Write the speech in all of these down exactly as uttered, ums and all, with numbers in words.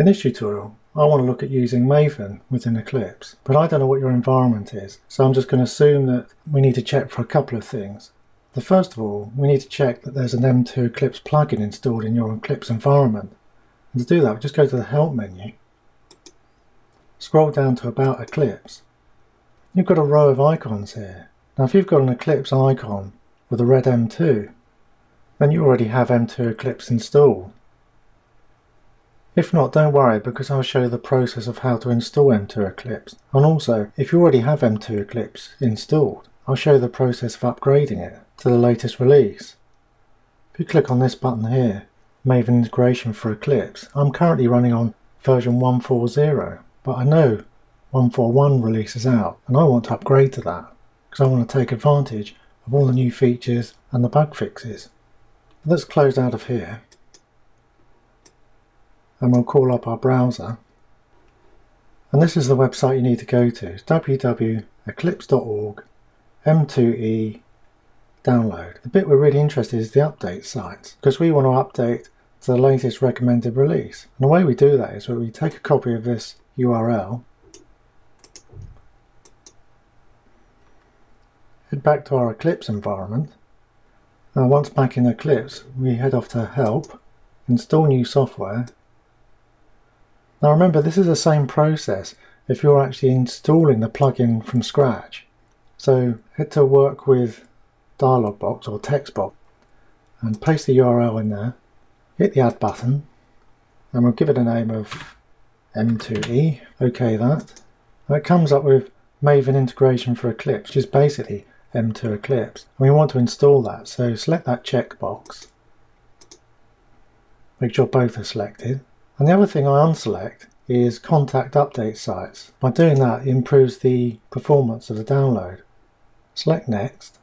In this tutorial, I want to look at using Maven within Eclipse, but I don't know what your environment is, so I'm just going to assume that we need to check for a couple of things. The first of all, we need to check that there's an M two Eclipse plugin installed in your Eclipse environment. And to do that, just go to the Help menu, scroll down to About Eclipse. You've got a row of icons here. Now if you've got an Eclipse icon with a red M two, then you already have M two Eclipse installed. If not, don't worry, because I'll show you the process of how to install M two Eclipse. And also, if you already have M two Eclipse installed, I'll show you the process of upgrading it to the latest release. If you click on this button here, Maven Integration for Eclipse, I'm currently running on version one point four point zero, but I know one point four point one release is out, and I want to upgrade to that, because I want to take advantage of all the new features and the bug fixes. Let's close out of here. And we'll call up our browser, and this is the website you need to go to. It's w w w dot eclipse dot org M two E download. The bit we're really interested in is the update sites, because we want to update to the latest recommended release. And the way we do that is where we take a copy of this U R L, head back to our Eclipse environment. Now once back in Eclipse, we head off to Help, Install New Software. Now remember, this is the same process if you're actually installing the plugin from scratch. So head to Work With dialog box or text box and paste the U R L in there, hit the Add button, and we'll give it a name of M two E, OK that. And it comes up with Maven Integration for Eclipse, which is basically M two Eclipse. And we want to install that, so select that checkbox. Make sure both are selected. And the other thing I unselect is Contact Update Sites. By doing that, it improves the performance of the download. Select Next.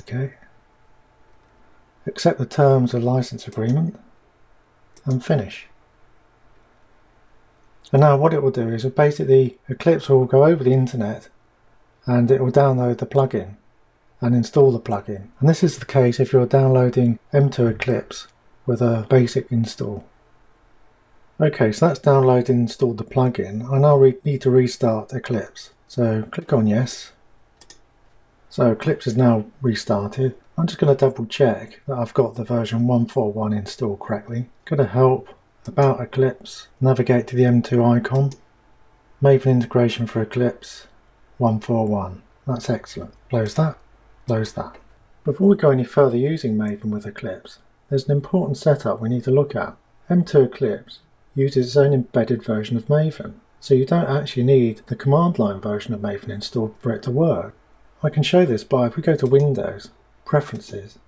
OK. Accept the Terms of License Agreement and Finish. And now what it will do is basically Eclipse will go over the internet and it will download the plugin and install the plugin. And this is the case if you're downloading M two Eclipse with a basic install. Okay, so that's downloaded and installed the plugin. I now we need to restart Eclipse. So click on yes. So Eclipse is now restarted. I'm just going to double check that I've got the version one point four point one installed correctly. Go to Help, About Eclipse, navigate to the M two icon, Maven Integration for Eclipse one point four point one. That's excellent. Close that. Close that. Before we go any further using Maven with Eclipse, there's an important setup we need to look at. M two Eclipse uses its own embedded version of Maven, so you don't actually need the command line version of Maven installed for it to work. I can show this by, if we go to Windows, Preferences,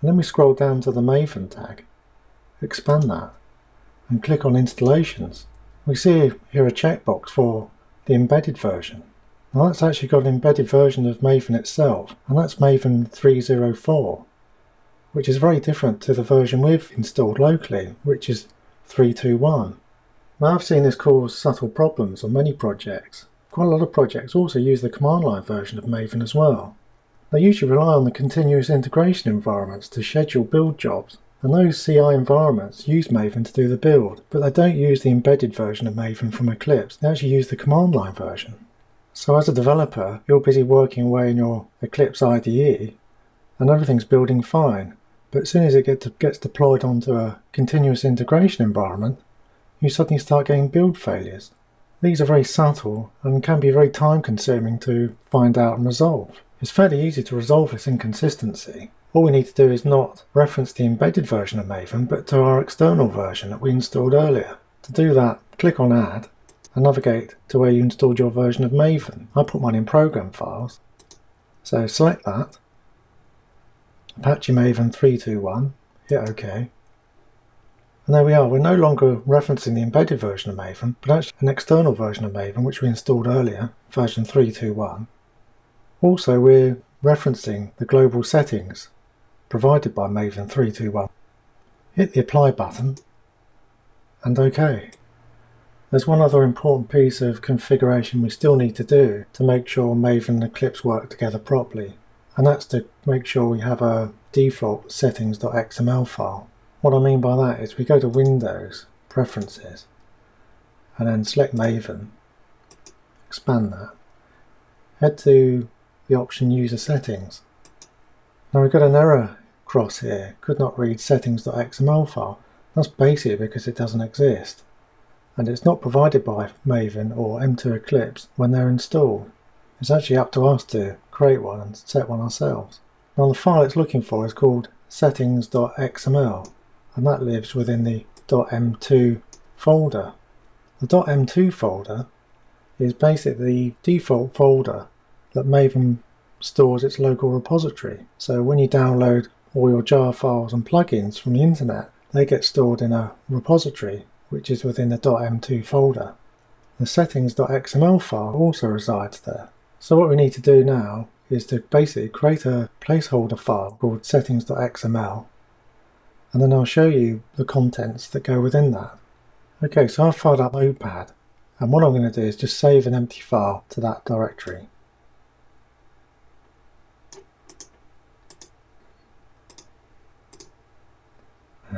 and then we scroll down to the Maven tag, expand that, and click on Installations. We see here a checkbox for the embedded version. Now that's actually got an embedded version of Maven itself, and that's Maven three point zero four, which is very different to the version we've installed locally, which is three point two point one. Now I've seen this cause subtle problems on many projects. Quite a lot of projects also use the command line version of Maven as well. They usually rely on the continuous integration environments to schedule build jobs, and those C I environments use Maven to do the build, but they don't use the embedded version of Maven from Eclipse, they actually use the command line version. So as a developer, you're busy working away in your Eclipse I D E and everything's building fine. But as soon as it get to, gets deployed onto a continuous integration environment, you suddenly start getting build failures. These are very subtle and can be very time consuming to find out and resolve. It's fairly easy to resolve this inconsistency. All we need to do is not reference the embedded version of Maven, but to our external version that we installed earlier. To do that, click on Add and navigate to where you installed your version of Maven. I put mine in Program Files, so select that, Apache Maven three point two point one, hit OK, and there we are. We're no longer referencing the embedded version of Maven, but actually an external version of Maven which we installed earlier, version three point two point one. Also, we're referencing the global settings provided by Maven three point two point one. Hit the Apply button and OK. There's one other important piece of configuration we still need to do to make sure Maven and Eclipse work together properly, and that's to make sure we have a default settings dot X M L file. What I mean by that is we go to Windows, Preferences, and then select Maven, expand that, head to the option User Settings. Now we've got an error cross here, could not read settings dot X M L file. That's basically because it doesn't exist, and it's not provided by Maven or M two Eclipse when they're installed. It's actually up to us to create one and set one ourselves. Now the file it's looking for is called settings dot X M L, and that lives within the dot M two folder. The dot M two folder is basically the default folder that Maven stores its local repository. So when you download all your jar files and plugins from the internet, they get stored in a repository which is within the dot M two folder. The settings dot X M L file also resides there. So what we need to do now is to basically create a placeholder file called settings dot X M L, and then I'll show you the contents that go within that. Okay, so I've filed up Notepad, and what I'm going to do is just save an empty file to that directory.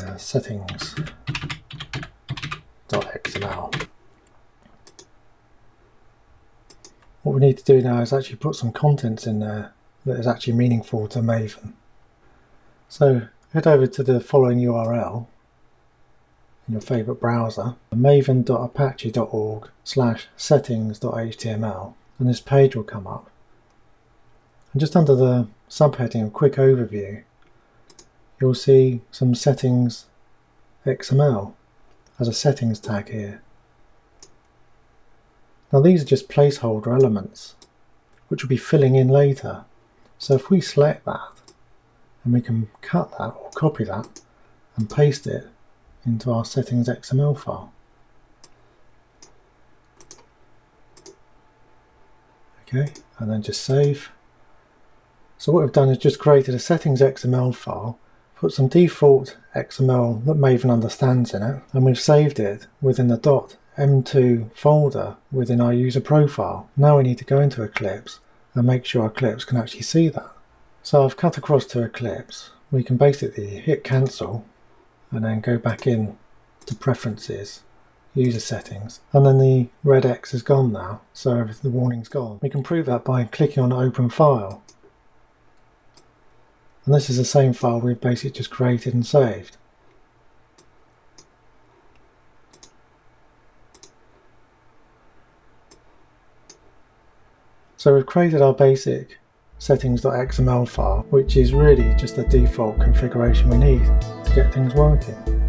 Uh, settings dot X M L. What we need to do now is actually put some contents in there that is actually meaningful to Maven. So head over to the following U R L in your favourite browser, maven dot apache dot org slash settings dot H T M L, and this page will come up. And just under the subheading of Quick Overview, you'll see some settings X M L as a settings tag here. Now these are just placeholder elements which will be filling in later. So if we select that, and we can cut that or copy that and paste it into our settings X M L file. Okay, and then just save. So what we've done is just created a settings X M L file, put some default X M L that Maven understands in it, and we've saved it within the dot M two folder within our user profile. Now we need to go into Eclipse and make sure Eclipse can actually see that. So I've cut across to Eclipse. We can basically hit cancel and then go back in to Preferences, User Settings, and then the red X is gone now, so the warning's gone. We can prove that by clicking on Open File. And this is the same file we've basically just created and saved. So we've created our basic settings dot X M L file, which is really just the default configuration we need to get things working.